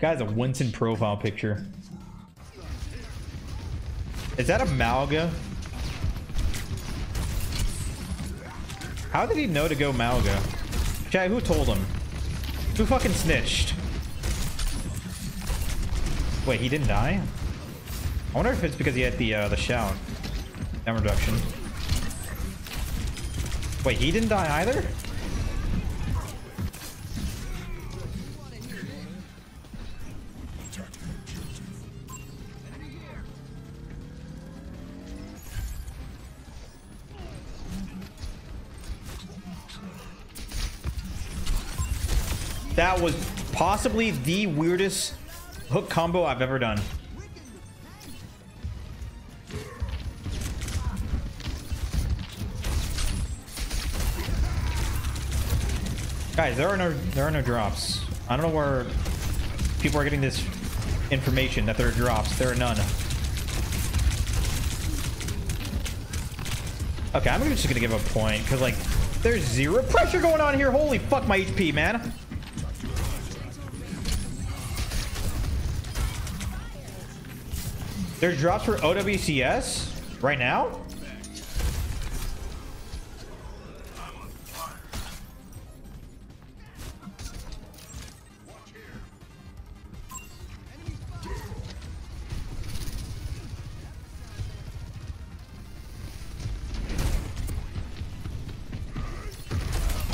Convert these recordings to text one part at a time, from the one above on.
Guy's a Winston profile picture. Is that a Mauga? How did he know to go Mauga? Chad, who told him? Who fucking snitched? Wait, he didn't die? I wonder if it's because he had the shout. Down reduction. Wait, he didn't die either? That was possibly the weirdest hook combo I've ever done. Guys, there are no drops. I don't know where people are getting this information that there are drops. There are none. Okay, I'm just gonna give a point because like there's zero pressure going on here. Holy fuck, my HP, man. There's drops for OWCS right now?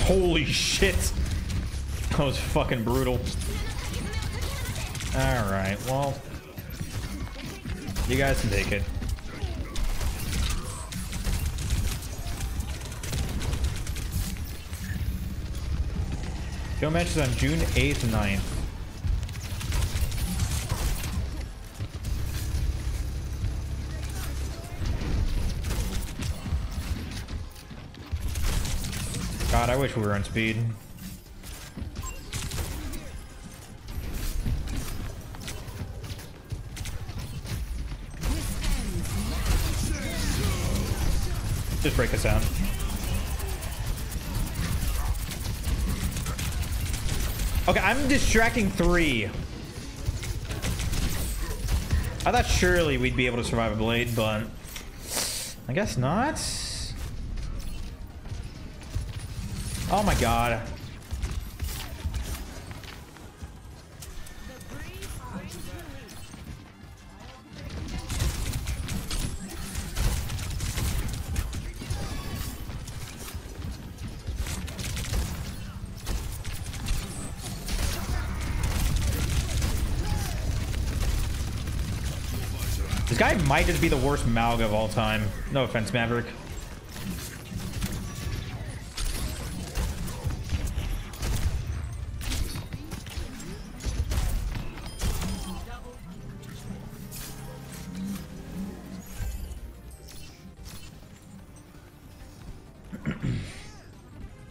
Holy shit. That was fucking brutal. Alright, well. You guys can take it. Show matches on June 8th and 9th. God, I wish we were on speed. Just break us down. Okay, I'm distracting three. I thought surely we'd be able to survive a blade, but I guess not. Oh my god. This guy might just be the worst Mauga of all time. No offense, Maverick.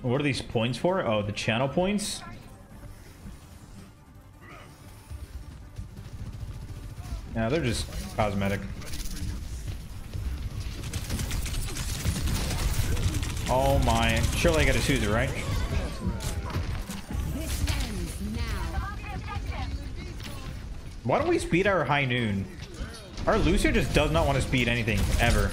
What are these points for? Oh, the channel points? Nah, they're just cosmetic. Oh my. Surely I gotta choose it, right? Why don't we speed our high noon? Our Lucio just does not want to speed anything, ever.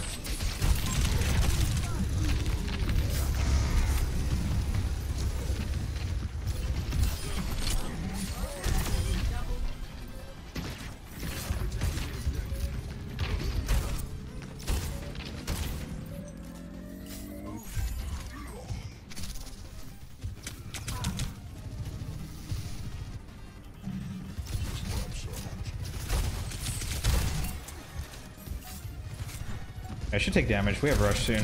I should take damage. We have rush soon.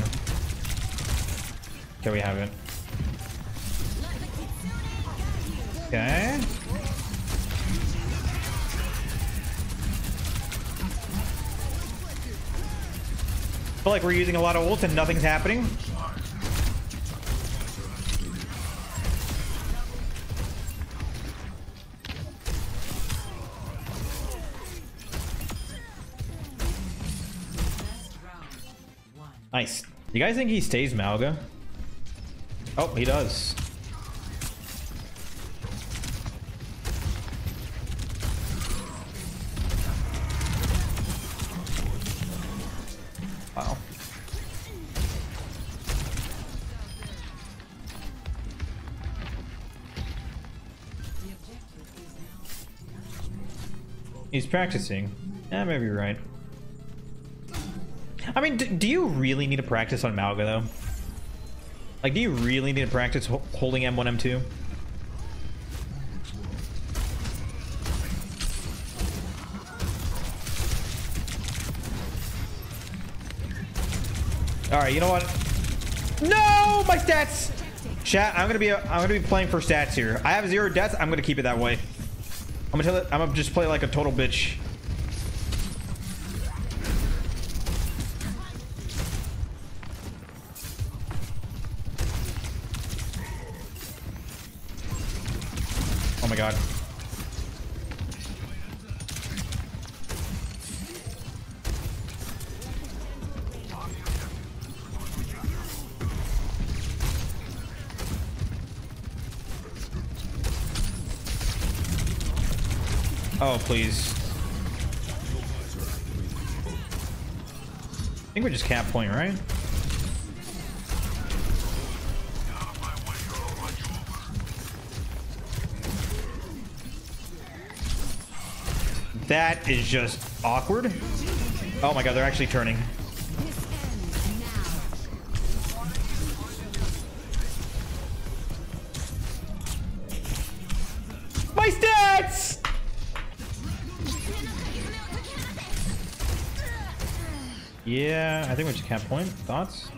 Okay, we haven't. Okay. I feel like we're using a lot of ults and nothing's happening. Nice. You guys think he stays Mauga? Oh, he does. Wow. He's practicing. Yeah, maybe you're right. I mean, do you really need to practice on Mauga, though? Like, do you really need to practice holding M1M2? Alright, you know what? No! My stats! Chat, I'm gonna be playing for stats here. I have 0 deaths, I'm gonna keep it that way. I'm gonna just play like a total bitch. Oh my god. Oh, please. I think we're just cap point, right? That is just awkward. Oh my god, they're actually turning. My stats! Yeah, I think we just cap point. Thoughts?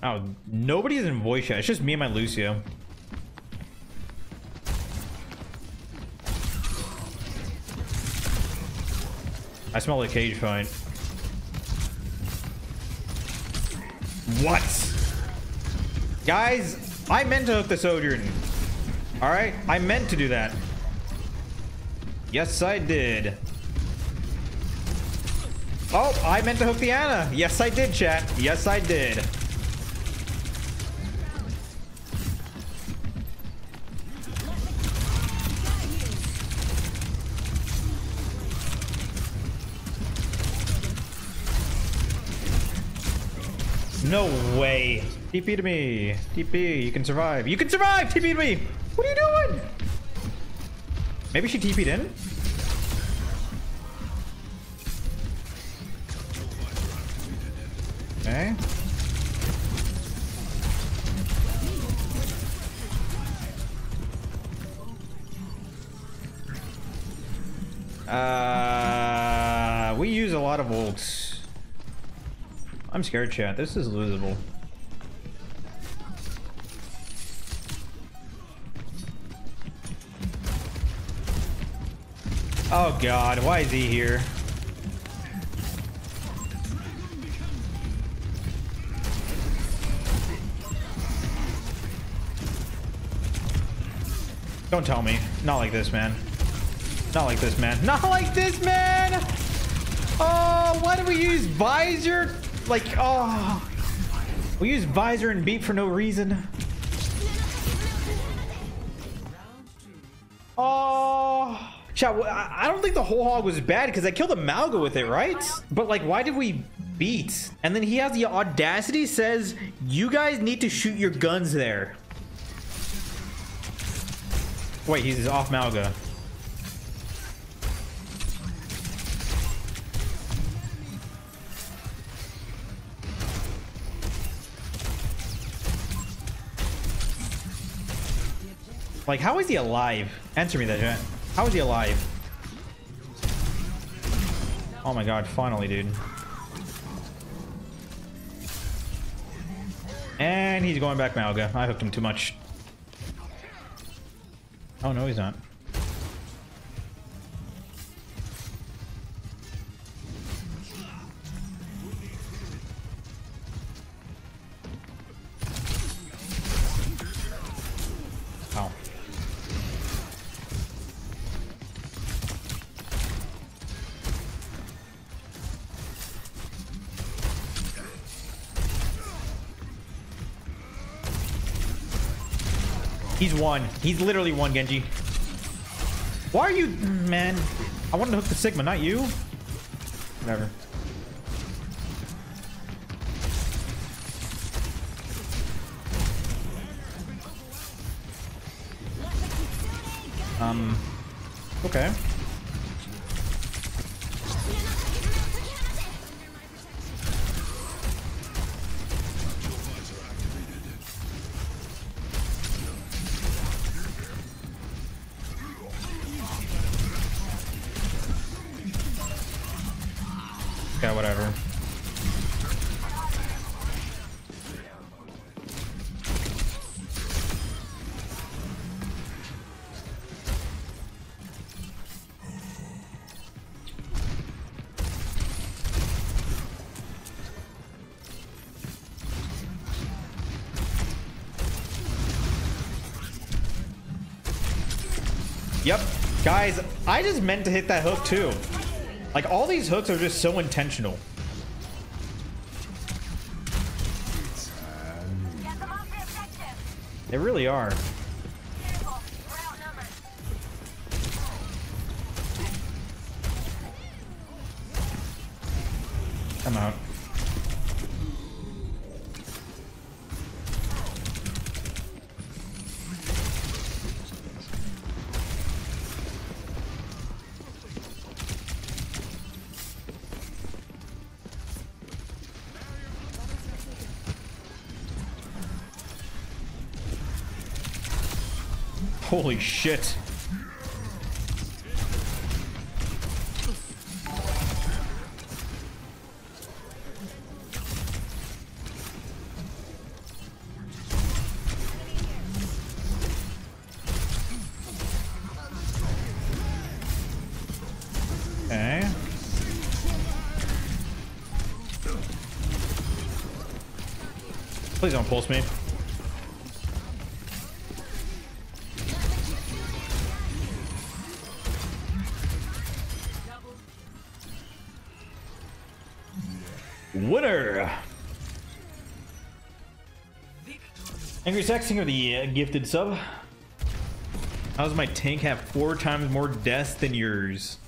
Oh, nobody is in voice chat. It's just me and my Lucio. I smell a cage fight. What? Guys, I meant to hook the Sojourn. Alright? I meant to do that. Yes, I did. Oh, I meant to hook the Anna. Yes, I did, chat. Yes, I did. No way. TP to me. TP, you can survive. You can survive! TP to me! What are you doing? Maybe she TP'd in? Okay. We use a lot of ults. I'm scared, chat. This is losable. Oh god, why is he here? Don't tell me. Not like this, man. Not like this, man. Not like this, man! Oh, why do we use visor? Like, oh, we use visor and beat for no reason. Oh, chat, I don't think the whole hog was bad because I killed a Mauga with it, right? But like, why did we beat? And then he has the audacity, says, you guys need to shoot your guns there. Wait, he's off Mauga. Like, how is he alive? Answer me that, chat. How is he alive? Oh my god, finally, dude. And he's going back Mauga. I hooked him too much. Oh, no, he's not. He's one. He's literally one, Genji. Why are you... Man. I wanted to hook the Sigma, not you. Never. Okay. Okay, whatever. Yep. Guys, I just meant to hit that hook too. Like, all these hooks are just so intentional. They really are. I'm out. Holy shit. Okay. Please don't pulse me. Winner! Angry Sexing or the gifted sub? How's my tank have 4 times more deaths than yours?